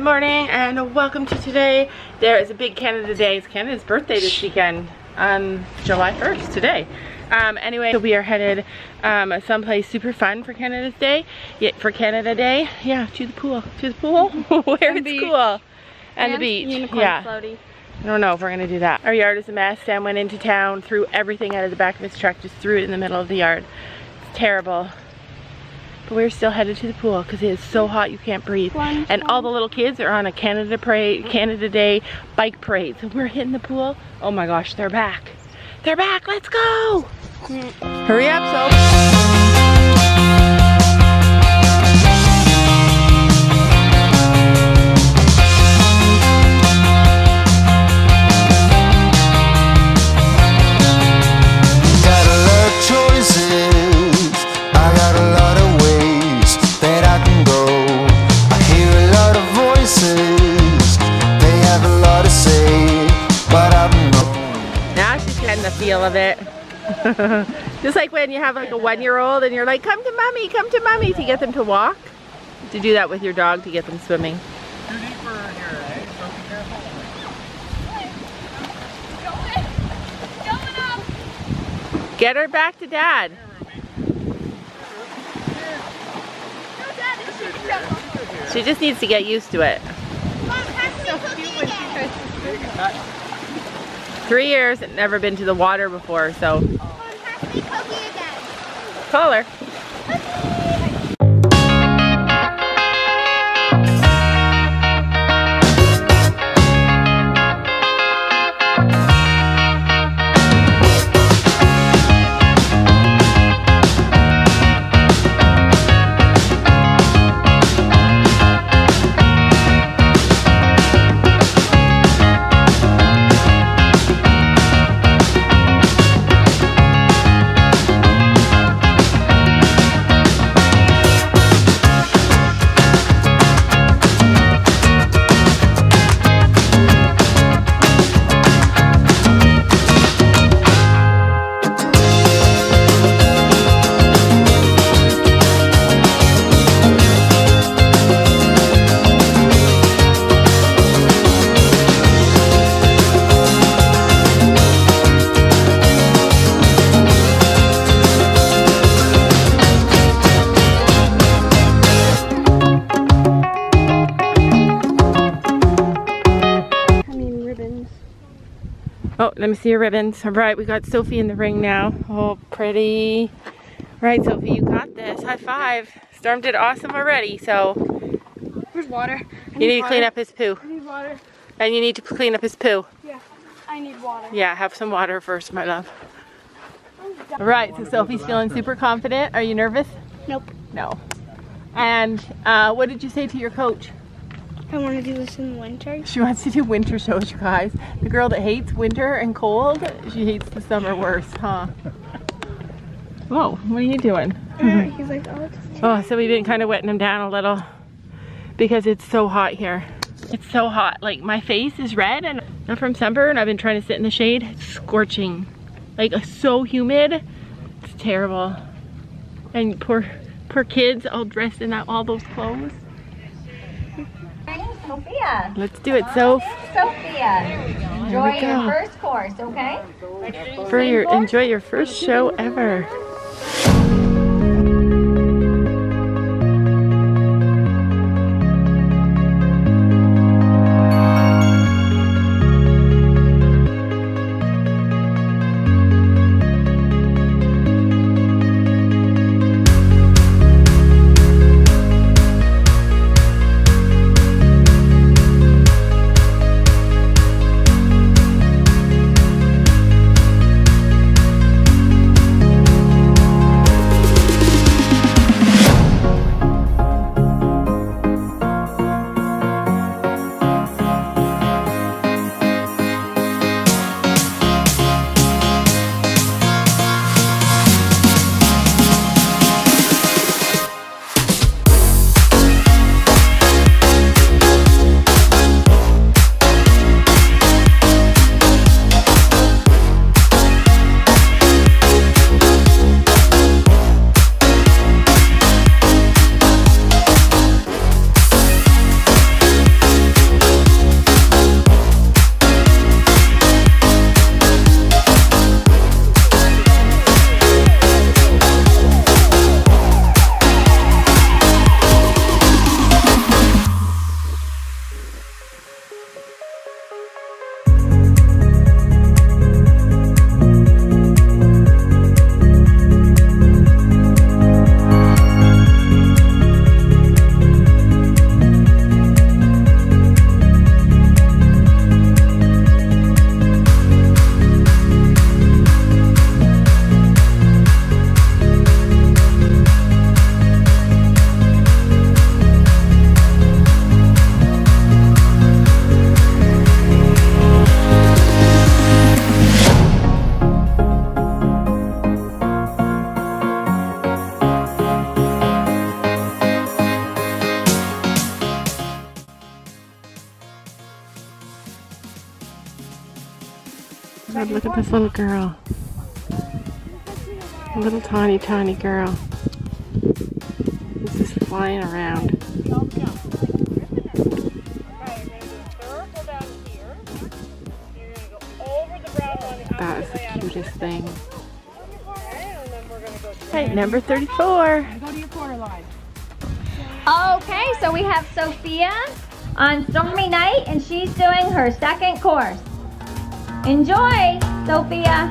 Good morning and welcome to today. There is a big Canada Day. It's Canada's birthday this weekend on July 1st today. Anyway, so we are headed someplace super fun for Canada's Day. Yeah, for Canada Day. Yeah, to the pool. To the pool? Where it's beach. Cool. And the beach. Unicorn floaty. I don't know if we're going to do that. Our yard is a mess. Sam went into town, threw everything out of the back of his truck, just threw it in the middle of the yard. It's terrible. We're still headed to the pool because it is so hot you can't breathe. And all the little kids are on a Canada Day bike parade. So we're hitting the pool. Oh my gosh, they're back. They're back, let's go. Hurry up, so. Of it. Just like when you have like a one-year-old and you're like, come to mommy, to get them to walk. To do that with your dog to get them swimming. Too deep for her here, eh? So be careful. Get her back to dad. She just needs to get used to it. Mom, so cute when she tries to swim. 3 years and never been to the water before, so. Call her. Oh, let me see your ribbons. All right, we got Sophie in the ring now. Oh, pretty. Right, Sophie, you got this. High five. Storm did awesome already, so. Where's water? You need to clean up his poo. I need water. And you need to clean up his poo. Yeah, I need water. Yeah, have some water first, my love. All right, so Sophie's feeling super confident. Are you nervous? Nope. No. And what did you say to your coach? I want to do this in the winter. She wants to do winter shows, you guys. The girl that hates winter and cold, she hates the summer worse, huh? Whoa, what are you doing? He's like, oh, so we've been kind of wetting him down a little because it's so hot here. It's so hot. Like, my face is red and I'm from sunburn. I've been trying to sit in the shade. It's scorching. Like, so humid. It's terrible. And poor kids all dressed in all those clothes. Sophia. Let's do it, Soph. Sophia, enjoy your first course, okay? Enjoy your first show ever. God, look at this little girl. A little tiny girl. It's just flying around. That is the cutest thing. Hey, number 34. Go to your quarter line. Okay, so we have Sophia on Stormy Night, and she's doing her second course. Enjoy, Sophia.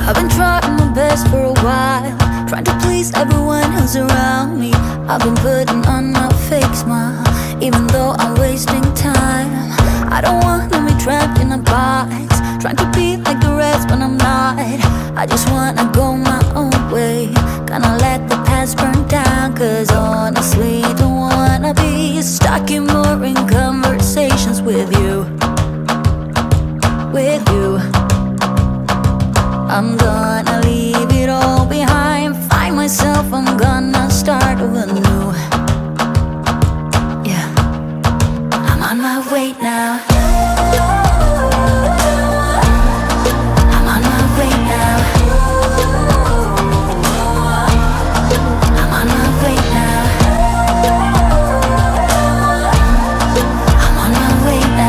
I've been trying my best for a while, trying to please everyone who's around me. I've been putting on my fake smile, even though I'm wasting time. I don't want to be trapped in a box, trying to be like the rest when I'm not. I just wanna go my own way, gonna let the past burn down. Cause honestly, don't wanna be stuck in boring conversations with you. I'm gonna leave it all behind, find myself, I'm gonna start anew. Yeah, I'm on my way now. I'm on my way now. I'm on my way now. I'm on my way now.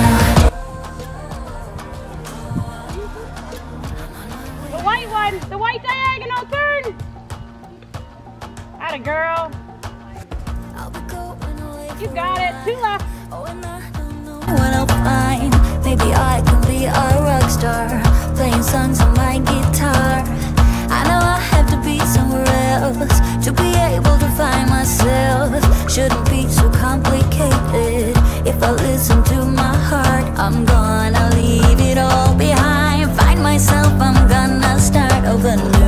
The white one, the white diagonal turn. Atta girl. You got it. Two left. Oh, and I don't know what I'll find. Maybe I can be a rock star, playing songs on my guitar. I know I have to be somewhere else to be able to find myself. Shouldn't be so complicated. If I listen to my heart, I'm gonna leave it all behind, find myself, I'm gonna start over new.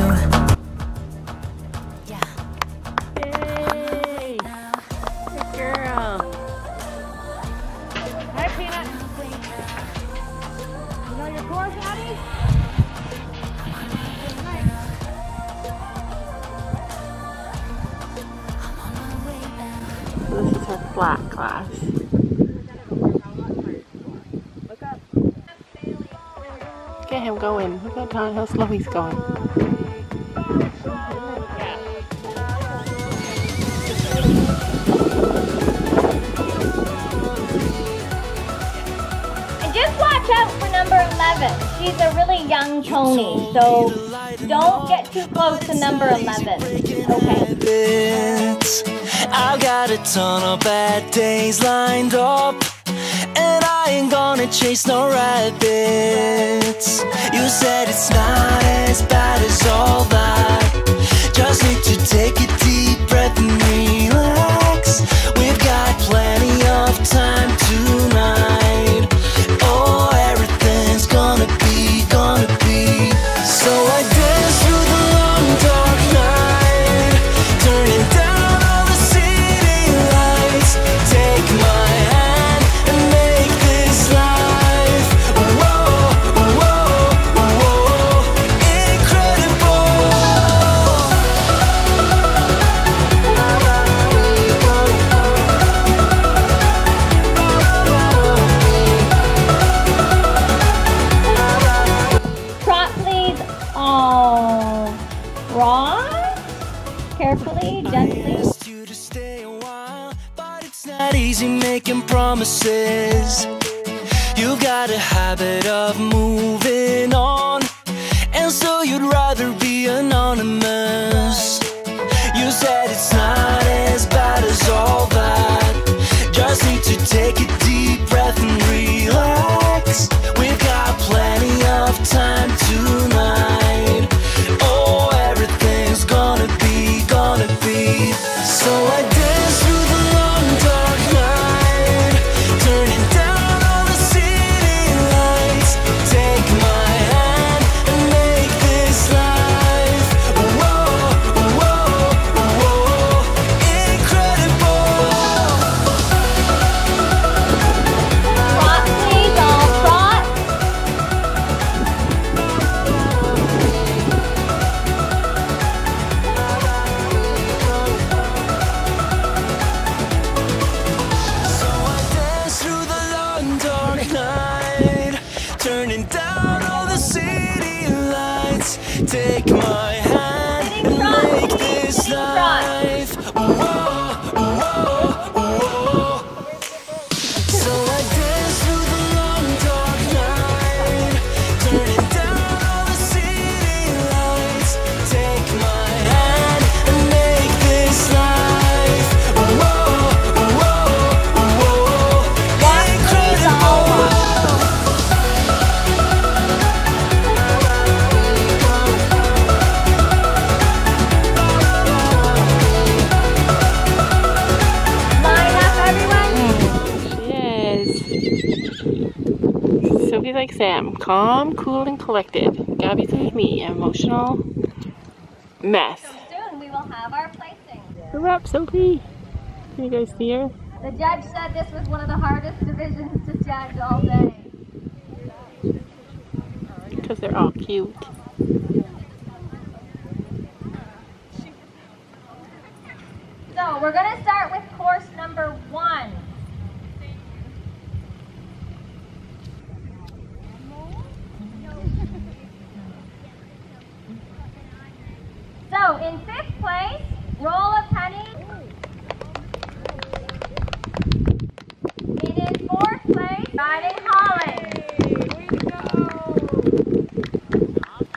This is her flat class. Get him going. Look at how slow he's going. And just watch out for number 11. She's a really young pony, so don't get too close to number 11. Okay. I've got a ton of bad days lined up, and I ain't gonna chase no rabbits. You said it's not as bad as all that, just need to take a deep breath and relax. We've got plenty of time tonight. Oh, everything's gonna be. So I dance through the long dark night, turning down carefully, gently. I asked you to stay a while, but it's not easy making promises. You've got a habit of moving on, and so you'd rather be anonymous. You said it's not as bad as all that, just need to take a deep breath and relax. We've got plenty of time tonight. Oh, everything's gonna be. So I dance through the long dark night, turning down all the city lights. Take my hand and make this life Take my hand and make this life. Whoa, whoa, whoa. So I dance through the long dark night, turning down all the city lights. Take my hand and make this life. Whoa, whoa, whoa. Incredible. Sophie's like Sam, calm, cool, and collected. Gabby's like me, an emotional mess. So soon we will have our placing. We're up, Sophie. Can you guys see her? The judge said this was one of the hardest divisions to judge all day. Because they're all cute. So we're going to start with course number 1. So, in 5th place, roll a penny. And in 4th place, Riding Holland. Way to go.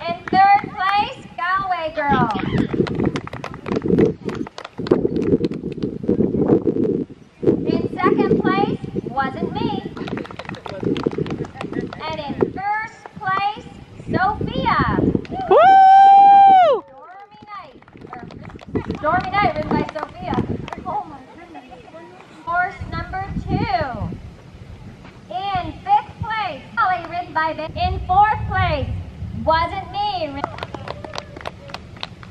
In 3rd place, Galway Girl. In 2nd place, Wasn't Me. And in 1st place, Sophia. Stormy Night, written by Sophia. Oh my goodness. Course number 2. In 5th place, Holly, written by Ben. In 4th place, Wasn't Me.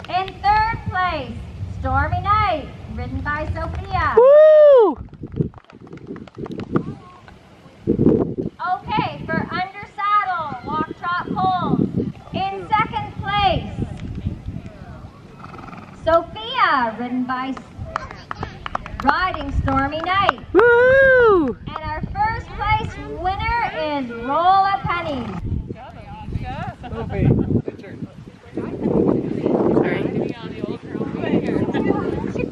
In 3rd place, Stormy Night, written by Sophia. Woo! Okay, for Under Saddle, Walk, Trot, Holmes. In 2nd place, Sophia, written by Riding Stormy Night. Woo! And our 1st place winner is Roll a Penny. Good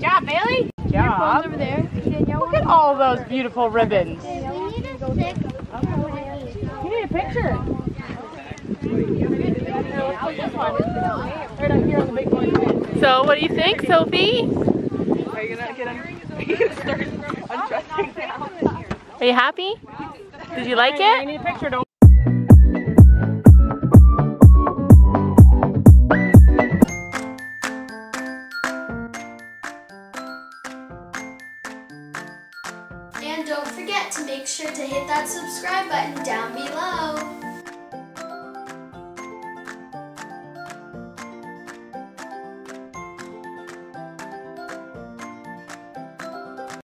job, Bailey. Good job. Over there. Look at all those beautiful ribbons. We need a stick. You need a picture. Right up here on the big one. So, what do you think, Sophie? Are you gonna get undressing now? Are you happy? Did you like it? I need a picture, don't. And don't forget to make sure to hit that subscribe button down below.